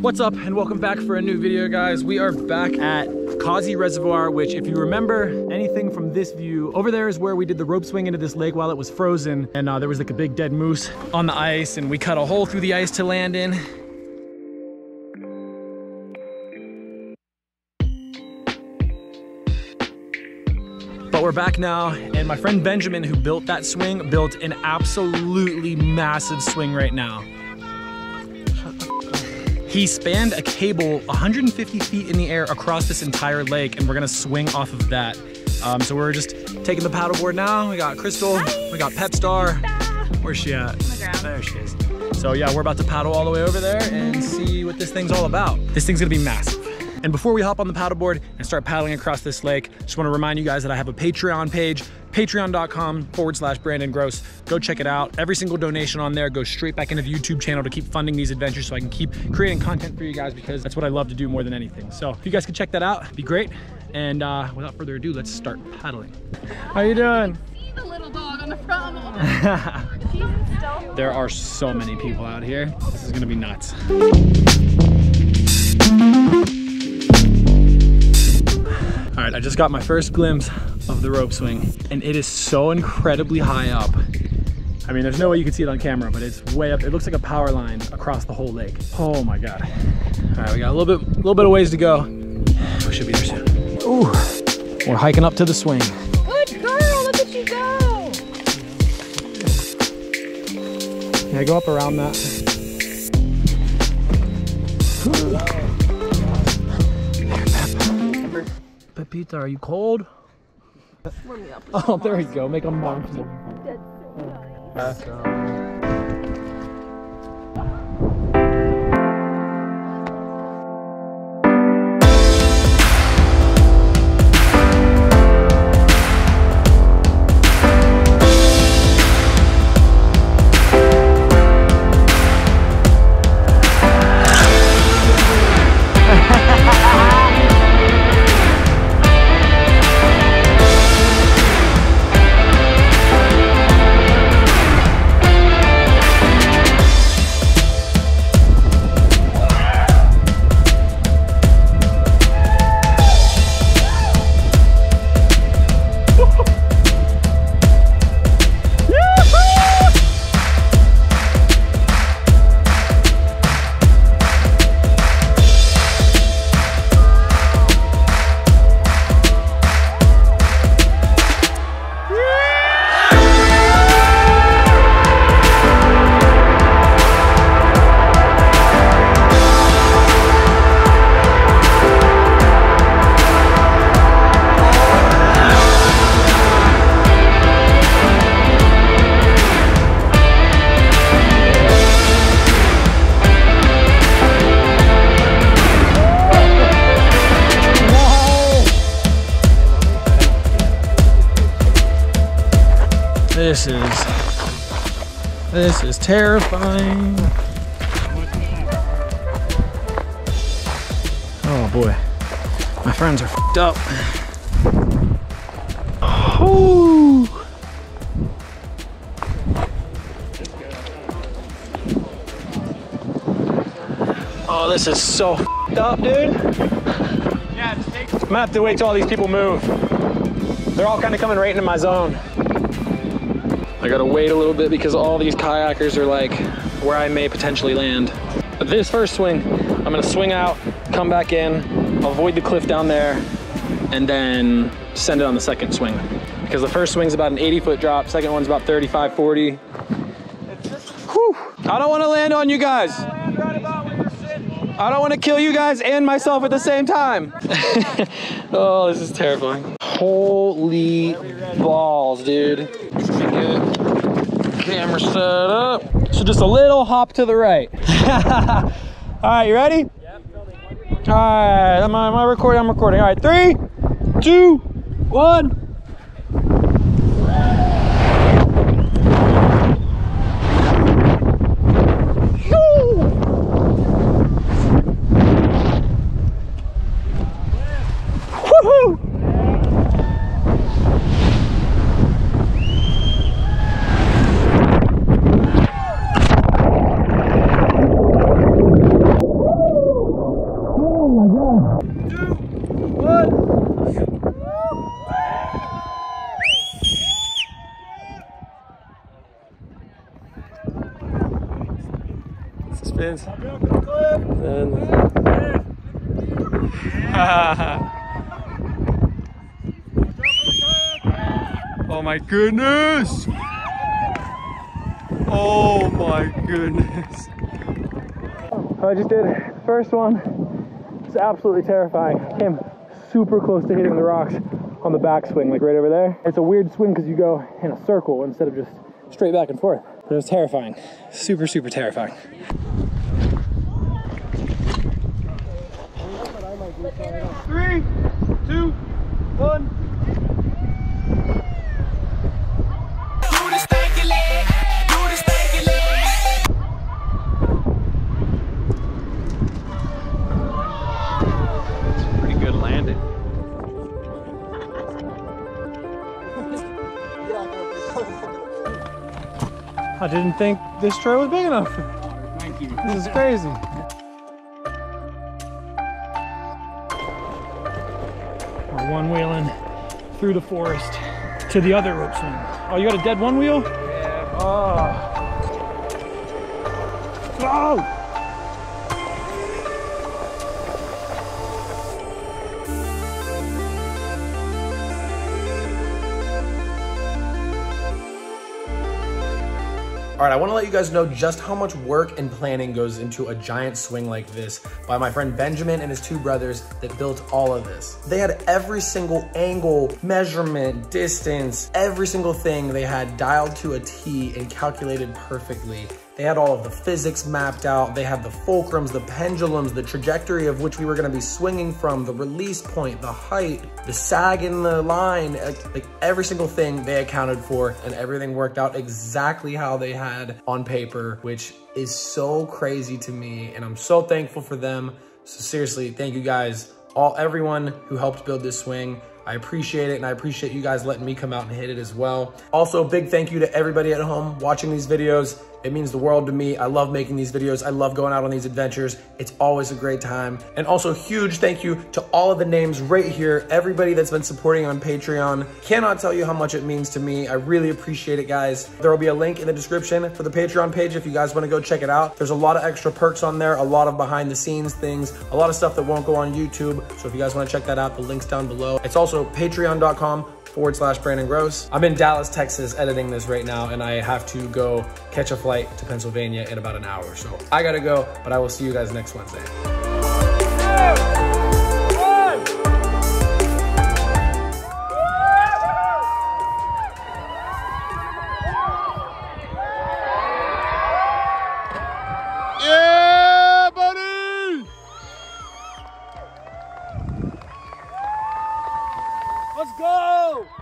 What's up and welcome back for a new video, guys. We are back at Kazi Reservoir, which if you remember anything from this view, over there is where we did the rope swing into this lake while it was frozen. And there was like a big dead moose on the ice and we cut a hole through the ice to land in. But we're back now, and my friend Benjamin, who built that swing, built an absolutely massive swing right now. He spanned a cable 150 feet in the air across this entire lake, and we're gonna swing off of that. So we're just taking the paddleboard now. We got Crystal, we got Pepstar. Where's she at? On the ground. There she is. So yeah, we're about to paddle all the way over there and see what this thing's all about. This thing's gonna be massive. And before we hop on the paddleboard and start paddling across this lake, just wanna remind you guys that I have a Patreon page, patreon.com/BrandonGross. Go check it out. Every single donation on there goes straight back into the YouTube channel to keep funding these adventures so I can keep creating content for you guys, because that's what I love to do more than anything. So if you guys could check that out, it'd be great. And without further ado, let's start paddling. How you doing? I see the little dog on the front. There are so many people out here. This is gonna be nuts. All right, I just got my first glimpse of the rope swing, and it is so incredibly high up. I mean, there's no way you can see it on camera, but it's way up. It looks like a power line across the whole lake. Oh my God. All right, we got a little bit of ways to go. We should be there soon. Ooh, we're hiking up to the swing. Good girl, look at you go. Can I go up around that? Ooh. Pizza, are you cold? Oh, there we go. Make them warm. That's so This is terrifying. Oh boy, my friends are f***ed up. Oh. Oh, this is so f***ed up, dude. Yeah, I'm gonna have to wait till all these people move. They're all kind of coming right into my zone. I gotta wait a little bit because all these kayakers are like where I may potentially land. But this first swing, I'm gonna swing out, come back in, avoid the cliff down there, and then send it on the second swing. Because the first swing's about an 80-foot drop, second one's about 35, 40. Whew. I don't wanna land on you guys. I don't wanna kill you guys and myself at the same time. Oh, this is terrifying. Holy balls, dude. Camera set up. So just a little hop to the right. All right, you ready? Yep. All right, am I recording? I'm recording. All right, 3, 2, 1. spins. Oh my goodness! Oh my goodness! I just did the first one. It's absolutely terrifying. Came super close to hitting the rocks on the backswing, like right over there. It's a weird swing because you go in a circle instead of just straight back and forth. But it was terrifying. Super, super terrifying. Three, two, one. I didn't think this trail was big enough. Thank you. This is crazy. We're one wheeling through the forest to the other rope swing. Oh, you got a dead one wheel? Yeah. Oh. Oh! All right, I wanna let you guys know just how much work and planning goes into a giant swing like this by my friend Benjamin and his two brothers that built all of this. They had every single angle, measurement, distance, every single thing they had dialed to a T and calculated perfectly. They had all of the physics mapped out. They had the fulcrums, the pendulums, the trajectory of which we were gonna be swinging from, the release point, the height, the sag in the line, like every single thing they accounted for, and everything worked out exactly how they had on paper, which is so crazy to me. And I'm so thankful for them. So seriously, thank you guys, everyone who helped build this swing. I appreciate it, and I appreciate you guys letting me come out and hit it as well. Also, big thank you to everybody at home watching these videos. It means the world to me. I love making these videos. I love going out on these adventures. It's always a great time. And also huge thank you to all of the names right here, everybody that's been supporting on Patreon. Cannot tell you how much it means to me. I really appreciate it, guys. There will be a link in the description for the Patreon page if you guys wanna go check it out. There's a lot of extra perks on there, a lot of behind the scenes things, a lot of stuff that won't go on YouTube. So if you guys wanna check that out, the link's down below. It's also patreon.com/BrandonGross. I'm in Dallas, Texas editing this right now, and I have to go catch a flight to Pennsylvania in about an hour or so. I gotta go, but I will see you guys next Wednesday. Let's go!